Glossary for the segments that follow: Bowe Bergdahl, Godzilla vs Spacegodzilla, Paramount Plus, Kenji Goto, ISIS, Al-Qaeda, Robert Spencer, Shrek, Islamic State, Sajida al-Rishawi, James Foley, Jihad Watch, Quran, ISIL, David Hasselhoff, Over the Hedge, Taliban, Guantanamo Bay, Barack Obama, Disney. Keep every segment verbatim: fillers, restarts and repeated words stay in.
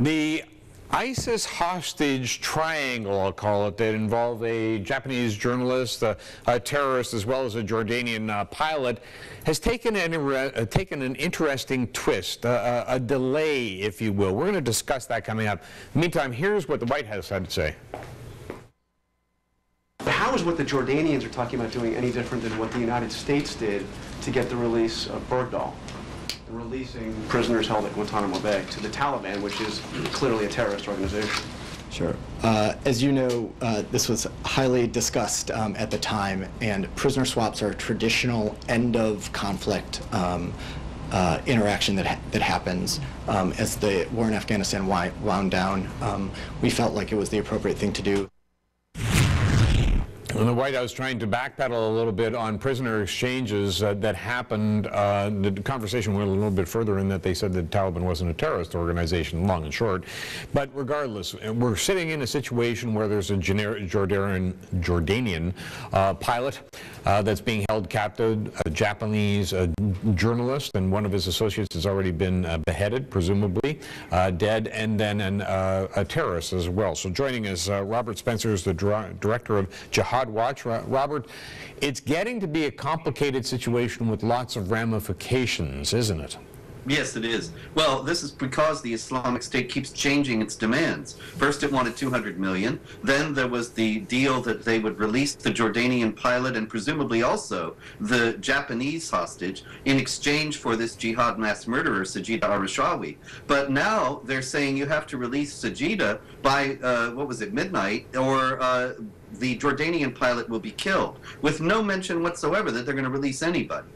The ISIS hostage triangle, I'll call it, that involved a Japanese journalist, a, a terrorist, as well as a Jordanian uh, pilot, has taken an, uh, taken an interesting twist, uh, a delay, if you will. We're going to discuss that coming up. In the meantime, here's what the White House had to say. How is what the Jordanians are talking about doing any different than what the United States did to get the release of Bergdahl? Releasing prisoners held at Guantanamo Bay to the Taliban, which is clearly a terrorist organization. Sure. Uh, as you know, uh, this was highly discussed um, at the time, and prisoner swaps are a traditional end-of-conflict um, uh, interaction that, ha that happens. Um, as the war in Afghanistan wound down, um, we felt like it was the appropriate thing to do. And the White House trying to backpedal a little bit on prisoner exchanges uh, that happened. Uh, the conversation went a little bit further in that they said that the Taliban wasn't a terrorist organization, long and short. But regardless, we're sitting in a situation where there's a Jordanian, Jordanian uh, pilot uh, that's being held captive, a Japanese uh, journalist, and one of his associates has already been uh, beheaded, presumably uh, dead, and then an, uh, a terrorist as well. So joining us, uh, Robert Spencer is the director of Jihad Watch. Robert, it's getting to be a complicated situation with lots of ramifications, isn't it? Yes, it is. Well, this is because the Islamic State keeps changing its demands. First it wanted two hundred million dollars. Then there was the deal that they would release the Jordanian pilot and presumably also the Japanese hostage in exchange for this jihad mass murderer, Sajida al-Rishawi. But now they're saying you have to release Sajida by, uh, what was it, midnight, or uh, the Jordanian pilot will be killed, with no mention whatsoever that they're going to release anybody.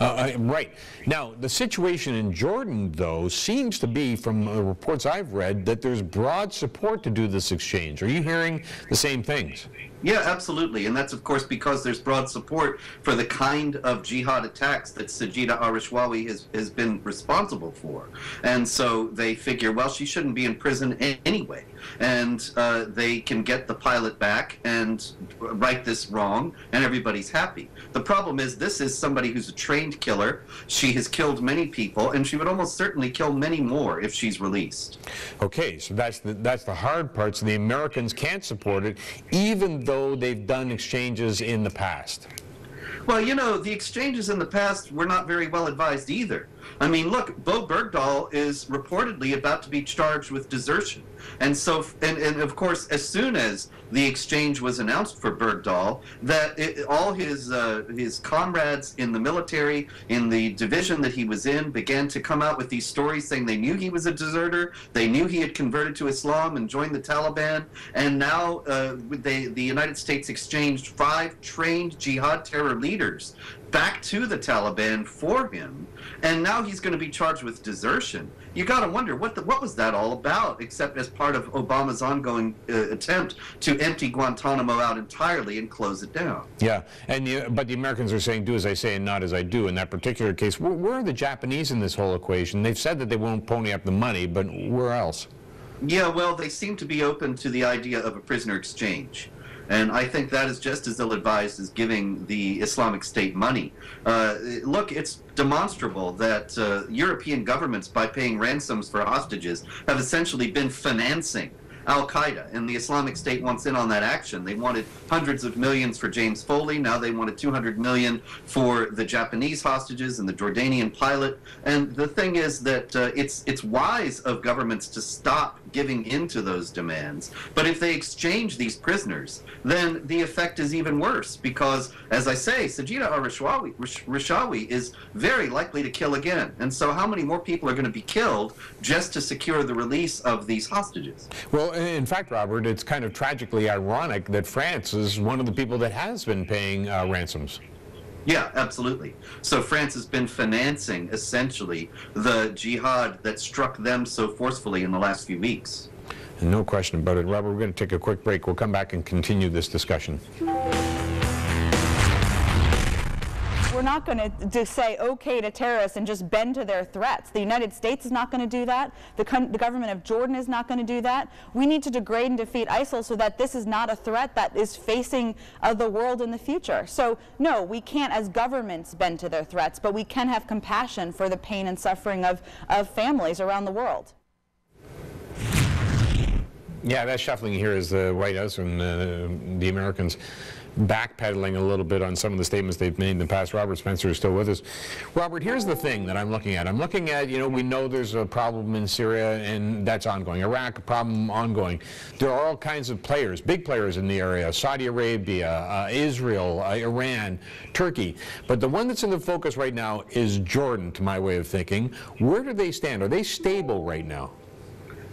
Uh, right. Now, the situation in Jordan, though, seems to be, from the reports I've read, that there's broad support to do this exchange. Are you hearing the same things? Yeah, absolutely. And that's, of course, because there's broad support for the kind of jihad attacks that Sajida al-Rishawi has, has been responsible for. And so they figure, well, she shouldn't be in prison anyway. And uh, they can get the pilot back and right this wrong, and everybody's happy. The problem is this is somebody who's a trained killer. She has killed many people, and she would almost certainly kill many more if she's released. Okay, so that's the, that's the hard part. So the Americans can't support it, even though they've done exchanges in the past. Well, you know, the exchanges in the past were not very well advised either. I mean, look, Bowe Bergdahl is reportedly about to be charged with desertion. And so, and, and of course, as soon as the exchange was announced for Bergdahl, that it, all his uh, his comrades in the military, in the division that he was in, began to come out with these stories saying they knew he was a deserter, they knew he had converted to Islam and joined the Taliban, and now uh, they, the United States exchanged five trained jihad terror leaders back to the Taliban for him, and now he's going to be charged with desertion. You got to wonder, what the, what was that all about, except as part of Obama's ongoing uh, attempt to empty Guantanamo out entirely and close it down. Yeah, and you, but the Americans are saying, do as I say and not as I do in that particular case. Where, where are the Japanese in this whole equation? They've said that they won't pony up the money, but where else? Yeah, well, they seem to be open to the idea of a prisoner exchange. And I think that is just as ill-advised as giving the Islamic State money. Uh, look, it's demonstrable that uh, European governments, by paying ransoms for hostages, have essentially been financing Al-Qaeda, and the Islamic State wants in on that action. They wanted hundreds of millions for James Foley. Now they wanted two hundred million dollars for the Japanese hostages and the Jordanian pilot. And the thing is that uh, it's, it's wise of governments to stop giving in to those demands. But if they exchange these prisoners, then the effect is even worse because, as I say, Sajida al-Rishawi Rishawi is very likely to kill again. And so how many more people are going to be killed just to secure the release of these hostages? Well, in fact, Robert, it's kind of tragically ironic that France is one of the people that has been paying uh, ransoms. Yeah, absolutely. So France has been financing, essentially, the jihad that struck them so forcefully in the last few weeks. No question about it. Robert, we're going to take a quick break. We'll come back and continue this discussion. We're not going to, to say okay to terrorists and just bend to their threats. The United States is not going to do that. The, the government of Jordan is not going to do that. We need to degrade and defeat ISIL so that this is not a threat that is facing uh, the world in the future. So no, we can't as governments bend to their threats, but we can have compassion for the pain and suffering of, of families around the world. Yeah, that shuffling here is the White House and uh, the Americans backpedaling a little bit on some of the statements they've made in the past. Robert Spencer is still with us. Robert, here's the thing that I'm looking at. I'm looking at, you know, we know there's a problem in Syria, and that's ongoing. Iraq, a problem ongoing. There are all kinds of players, big players in the area, Saudi Arabia, uh, Israel, uh, Iran, Turkey. But the one that's in the focus right now is Jordan, to my way of thinking. Where do they stand? Are they stable right now?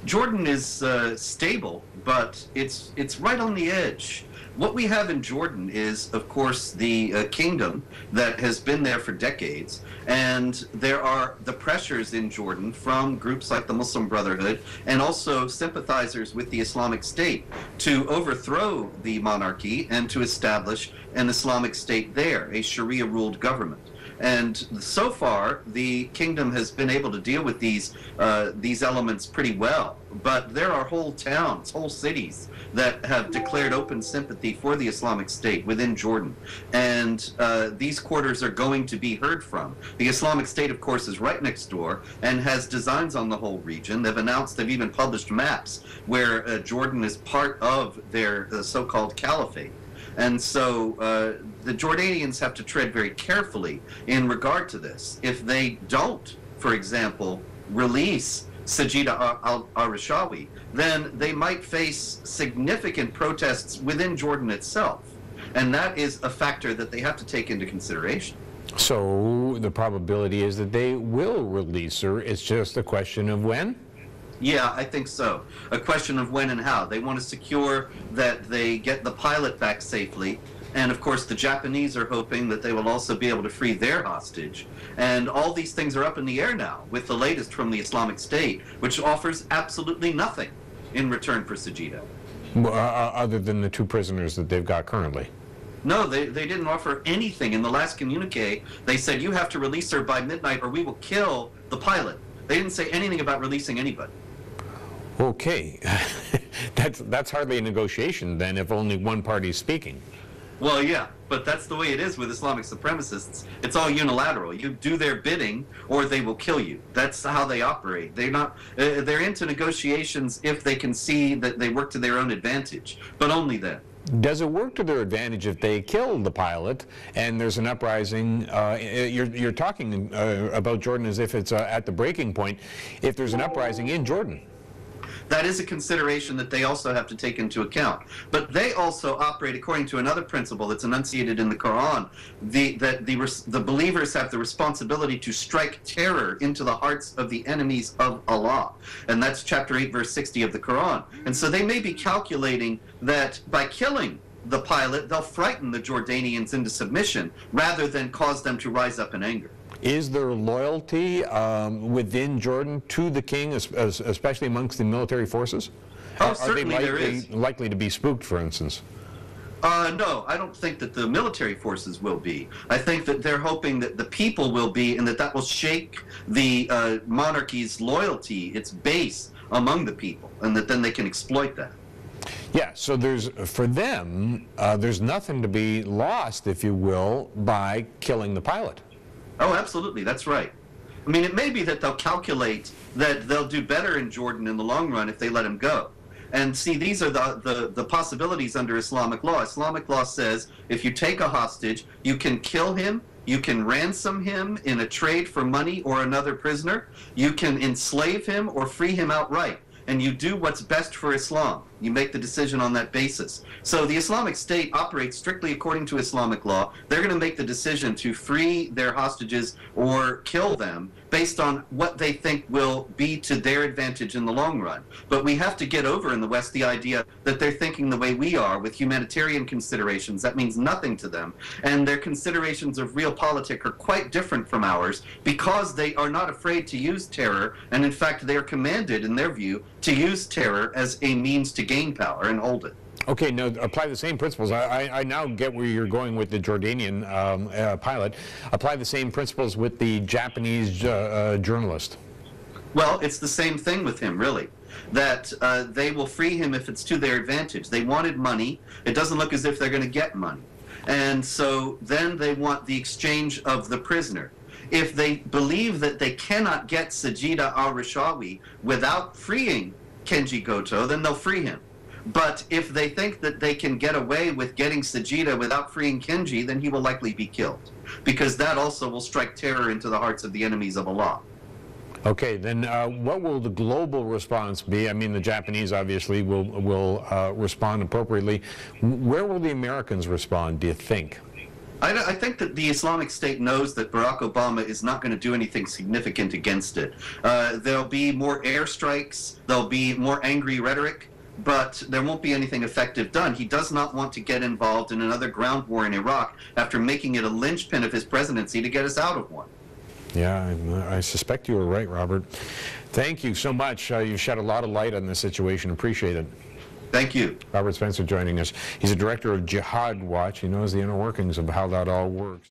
Jordan is uh, stable, but it's it's right on the edge. What we have in Jordan is, of course, the uh, kingdom that has been there for decades, and there are the pressures in Jordan from groups like the Muslim Brotherhood and also sympathizers with the Islamic State to overthrow the monarchy and to establish an Islamic State there, a Sharia-ruled government. And so far, the kingdom has been able to deal with these uh, these elements pretty well. But there are whole towns, whole cities that have declared open sympathy for the Islamic State within Jordan. And uh, these quarters are going to be heard from. The Islamic State, of course, is right next door and has designs on the whole region. They've announced, they've even published maps where uh, Jordan is part of their uh, so-called caliphate. And so uh, the Jordanians have to tread very carefully in regard to this. If they don't, for example, release Sajida al-Rishawi, then they might face significant protests within Jordan itself. And that is a factor that they have to take into consideration. So the probability is that they will release her. It's just a question of when? Yeah, I think so. A question of when and how. They want to secure that they get the pilot back safely. And, of course, the Japanese are hoping that they will also be able to free their hostage. And all these things are up in the air now, with the latest from the Islamic State, which offers absolutely nothing in return for Sajida. Well, uh, other than the two prisoners that they've got currently. No, they, they didn't offer anything. In the last communique, they said, you have to release her by midnight or we will kill the pilot. They didn't say anything about releasing anybody. Okay. that's, that's hardly a negotiation, then, if only one party's speaking. Well, yeah, but that's the way it is with Islamic supremacists. It's all unilateral. You do their bidding, or they will kill you. That's how they operate. They're not. Uh, they're into negotiations if they can see that they work to their own advantage, but only then. Does it work to their advantage if they kill the pilot and there's an uprising? Uh, you're, you're talking uh, about Jordan as if it's uh, at the breaking point. If there's an uprising in Jordan. That is a consideration that they also have to take into account. But they also operate according to another principle that's enunciated in the Quran, the, that the, the believers have the responsibility to strike terror into the hearts of the enemies of Allah. And that's chapter eight, verse sixty of the Quran. And so they may be calculating that by killing the pilot, they'll frighten the Jordanians into submission rather than cause them to rise up in anger. Is there loyalty um, within Jordan to the king, as, as, especially amongst the military forces? Oh, certainly there is. Are they likely to be spooked, for instance? Uh, no, I don't think that the military forces will be. I think that they're hoping that the people will be, and that that will shake the uh, monarchy's loyalty, its base among the people, and that then they can exploit that. Yeah, so there's, for them, uh, there's nothing to be lost, if you will, by killing the pilot. Oh, absolutely. That's right. I mean, it may be that they'll calculate that they'll do better in Jordan in the long run if they let him go. And see, these are the, the, the possibilities under Islamic law. Islamic law says if you take a hostage, you can kill him, you can ransom him in a trade for money or another prisoner, you can enslave him or free him outright. And you do what's best for Islam. You make the decision on that basis. So the Islamic State operates strictly according to Islamic law. They're going to make the decision to free their hostages or kill them based on what they think will be to their advantage in the long run. But we have to get over in the West the idea that they're thinking the way we are with humanitarian considerations. That means nothing to them. And their considerations of real politics are quite different from ours because they are not afraid to use terror. And in fact, they are commanded, in their view, to use terror as a means to gain power and hold it. Okay, now apply the same principles. I, I, I now get where you're going with the Jordanian um, uh, pilot. Apply the same principles with the Japanese uh, uh, journalist. Well, it's the same thing with him, really. That uh, they will free him if it's to their advantage. They wanted money. It doesn't look as if they're going to get money. And so then they want the exchange of the prisoner. If they believe that they cannot get Sajida al-Rishawi without freeing Kenji Goto, then they'll free him. But if they think that they can get away with getting Sajida without freeing Kenji, then he will likely be killed, because that also will strike terror into the hearts of the enemies of Allah. Okay, then uh, what will the global response be? I mean, the Japanese obviously will, will uh, respond appropriately. Where will the Americans respond, do you think? I, I think that the Islamic State knows that Barack Obama is not going to do anything significant against it. Uh, there'll be more airstrikes, there'll be more angry rhetoric, but there won't be anything effective done. He does not want to get involved in another ground war in Iraq after making it a linchpin of his presidency to get us out of one. Yeah, I, I suspect you were right, Robert. Thank you so much. Uh, you've shed a lot of light on this situation. Appreciate it. Thank you. Robert Spencer joining us. He's the director of Jihad Watch. He knows the inner workings of how that all works.